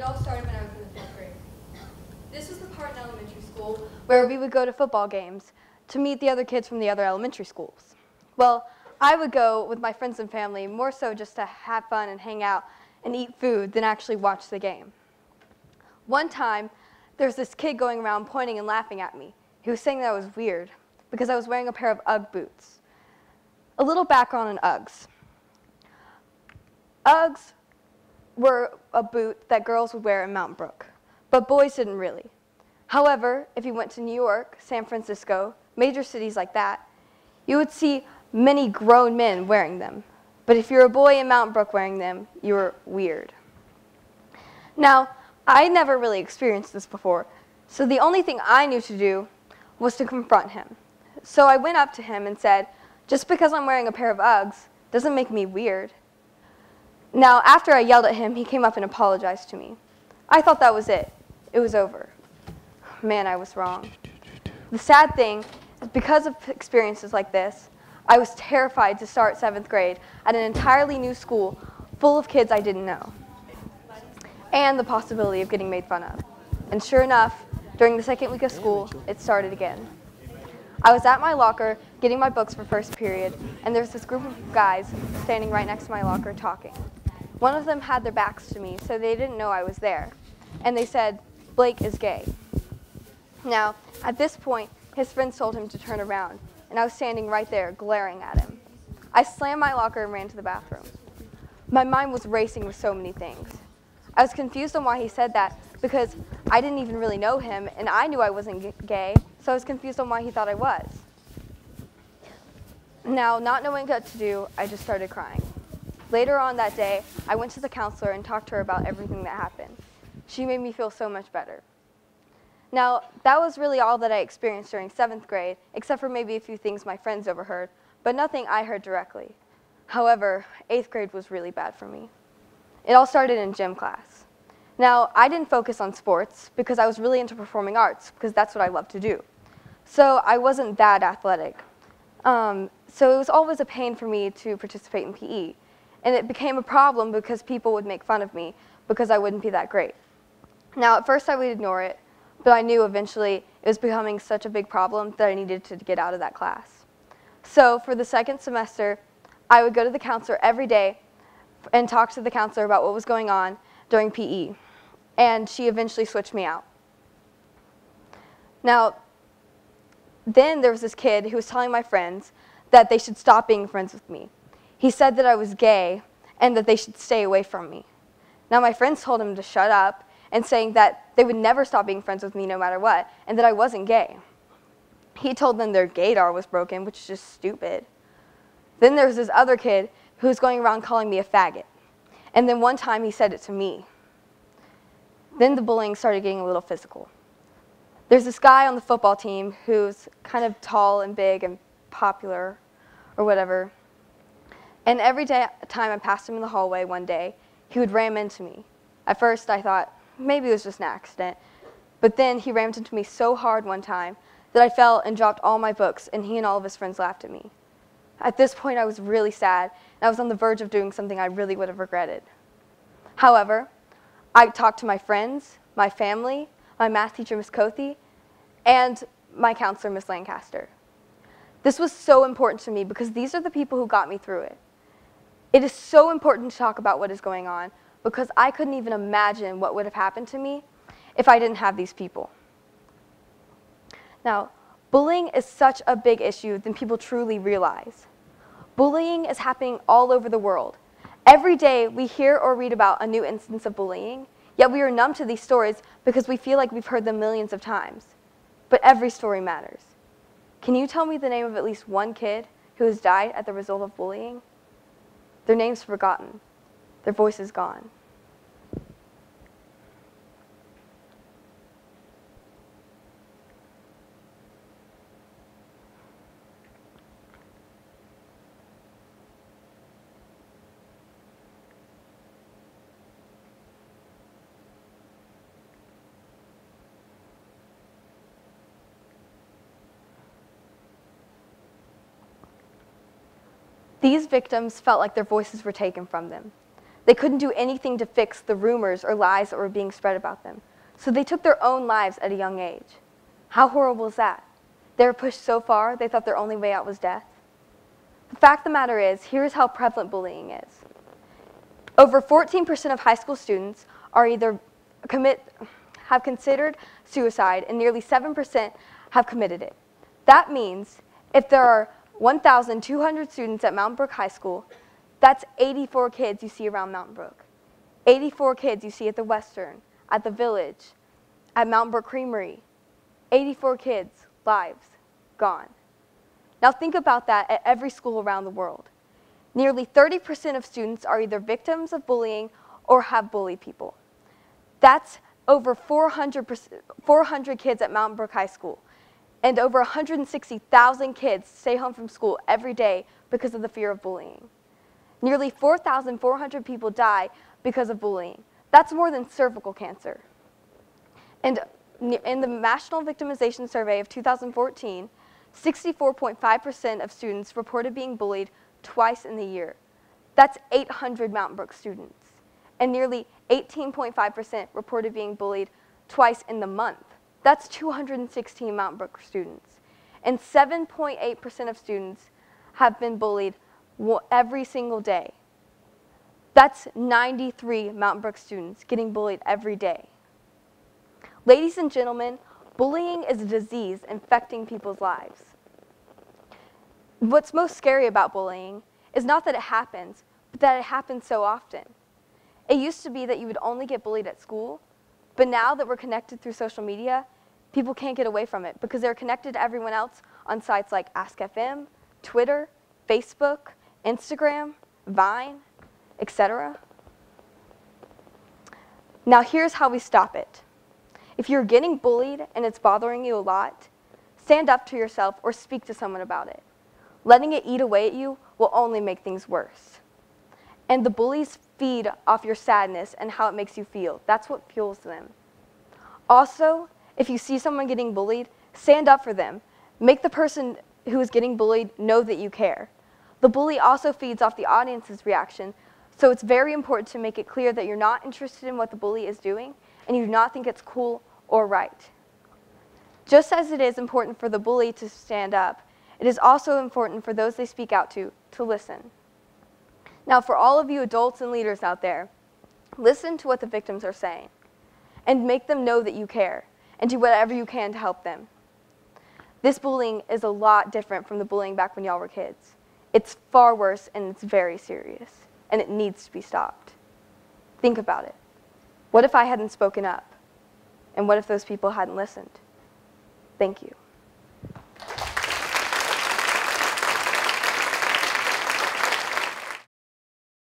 it all started when I was in the fifth grade. This was the part in elementary school where we would go to football games to meet the other kids from the other elementary schools. Well, I would go with my friends and family more so just to have fun and hang out and eat food than actually watch the game. One time, there's this kid going around pointing and laughing at me. He was saying that I was weird because I was wearing a pair of Ugg boots. A little background on Uggs. Uggs were a boot that girls would wear in Mountain Brook, but boys didn't really. However, if you went to New York, San Francisco, major cities like that, you would see many grown men wearing them. But if you're a boy in Mountain Brook wearing them, you were weird. Now, I never really experienced this before, so the only thing I knew to do was to confront him. So I went up to him and said, "Just because I'm wearing a pair of Uggs doesn't make me weird." Now, after I yelled at him, he came up and apologized to me. I thought that was it. It was over. Man, I was wrong. The sad thing is, because of experiences like this, I was terrified to start 7th grade at an entirely new school full of kids I didn't know, and the possibility of getting made fun of. And sure enough, during the second week of school, it started again. I was at my locker getting my books for first period, and there's this group of guys standing right next to my locker talking. One of them had their backs to me, so they didn't know I was there, and they said, "Blake is gay." Now, at this point, his friends told him to turn around, and I was standing right there glaring at him. I slammed my locker and ran to the bathroom. My mind was racing with so many things. I was confused on why he said that, because I didn't even really know him, and I knew I wasn't gay, so I was confused on why he thought I was. Now, not knowing what to do, I just started crying. Later on that day, I went to the counselor and talked to her about everything that happened. She made me feel so much better. Now, that was really all that I experienced during 7th grade, except for maybe a few things my friends overheard, but nothing I heard directly. However, 8th grade was really bad for me. It all started in gym class. Now, I didn't focus on sports because I was really into performing arts, because that's what I love to do. So I wasn't that athletic. So it was always a pain for me to participate in PE. And it became a problem because people would make fun of me because I wouldn't be that great. Now, at first I would ignore it, but I knew eventually it was becoming such a big problem that I needed to get out of that class. So for the second semester, I would go to the counselor every day and talk to the counselor about what was going on during PE, and she eventually switched me out. Now, then there was this kid who was telling my friends that they should stop being friends with me. He said that I was gay and that they should stay away from me. Now, my friends told him to shut up and saying that they would never stop being friends with me no matter what, and that I wasn't gay. He told them their gaydar was broken, which is just stupid. Then there was this other kid who was going around calling me a faggot. And then one time he said it to me. Then the bullying started getting a little physical. There's this guy on the football team who's kind of tall and big and popular or whatever. And every time I passed him in the hallway one day, he would ram into me. At first I thought maybe it was just an accident, but then he rammed into me so hard one time that I fell and dropped all my books, and he and all of his friends laughed at me. At this point, I was really sad, and I was on the verge of doing something I really would have regretted. However, I talked to my friends, my family, my math teacher, Ms. Kothi, and my counselor, Ms. Lancaster. This was so important to me because these are the people who got me through it. It is so important to talk about what is going on because I couldn't even imagine what would have happened to me if I didn't have these people. Now, bullying is such a big issue than people truly realize. Bullying is happening all over the world. Every day we hear or read about a new instance of bullying, yet we are numb to these stories because we feel like we've heard them millions of times. But every story matters. Can you tell me the name of at least one kid who has died as the result of bullying? Their name's forgotten. Their voice is gone. These victims felt like their voices were taken from them. They couldn't do anything to fix the rumors or lies that were being spread about them. So they took their own lives at a young age. How horrible is that? They were pushed so far, they thought their only way out was death. The fact of the matter is, here is how prevalent bullying is. Over 14% of high school students are have considered suicide, and nearly 7% have committed it. That means if there are 1,200 students at Mountain Brook High School, that's 84 kids you see around Mountain Brook. 84 kids you see at the Western, at the Village, at Mountain Brook Creamery. 84 kids, lives, gone. Now think about that at every school around the world. Nearly 30% of students are either victims of bullying or have bullied people. That's over 400 kids at Mountain Brook High School, and over 160,000 kids stay home from school every day because of the fear of bullying. Nearly 4,400 people die because of bullying. That's more than cervical cancer. And in the National Victimization Survey of 2014, 64.5% of students reported being bullied twice in the year. That's 800 Mountain Brook students. And nearly 18.5% reported being bullied twice in the month. That's 216 Mountain Brook students. And 7.8% of students have been bullied every single day. That's 93 Mountain Brook students getting bullied every day. Ladies and gentlemen, bullying is a disease infecting people's lives. What's most scary about bullying is not that it happens, but that it happens so often. It used to be that you would only get bullied at school, but now that we're connected through social media, people can't get away from it because they're connected to everyone else on sites like ask.fm, Twitter, Facebook, Instagram, Vine, etc. Now here's how we stop it. If you're getting bullied and it's bothering you a lot, stand up to yourself or speak to someone about it. Letting it eat away at you will only make things worse. And the bullies feed off your sadness and how it makes you feel. That's what fuels them. Also, if you see someone getting bullied, stand up for them. Make the person who is getting bullied know that you care. The bully also feeds off the audience's reaction, so it's very important to make it clear that you're not interested in what the bully is doing and you do not think it's cool or right. Just as it is important for the bully to stand up, it is also important for those they speak out to listen. Now, for all of you adults and leaders out there, listen to what the victims are saying and make them know that you care and do whatever you can to help them. This bullying is a lot different from the bullying back when y'all were kids. It's far worse, and it's very serious, and it needs to be stopped. Think about it. What if I hadn't spoken up? And what if those people hadn't listened? Thank you.